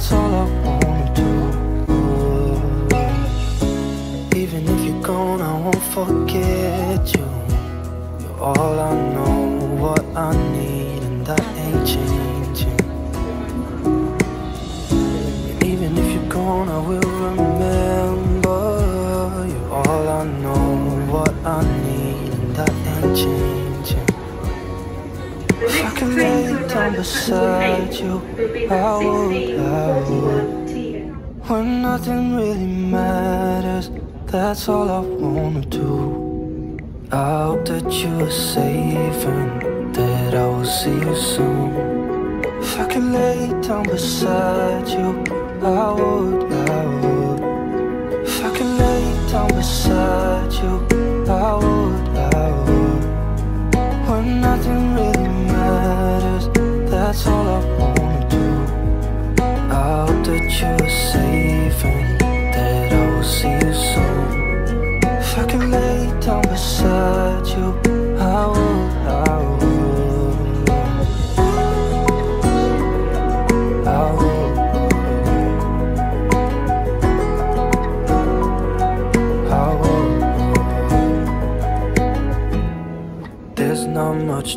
that's all I wanna do. Even if you're gone, I won't forget you. You're all I know, what I need, and that ain't changing. Even if you're gone, I will remember. You're all I know, what I need, and that ain't changing. If I can lay down beside you, I would. When nothing really matters, that's all I wanna do. I hope that you are safe and that I will see you soon. If I could lay down beside you, I would. If I could lay down beside you, I would. When nothing really matters, that's all I wanna do. I hope that you are safe and that I will see you soon. If I can lay down beside you, I would. There's not much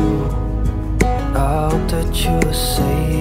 do. I hope that you are safe.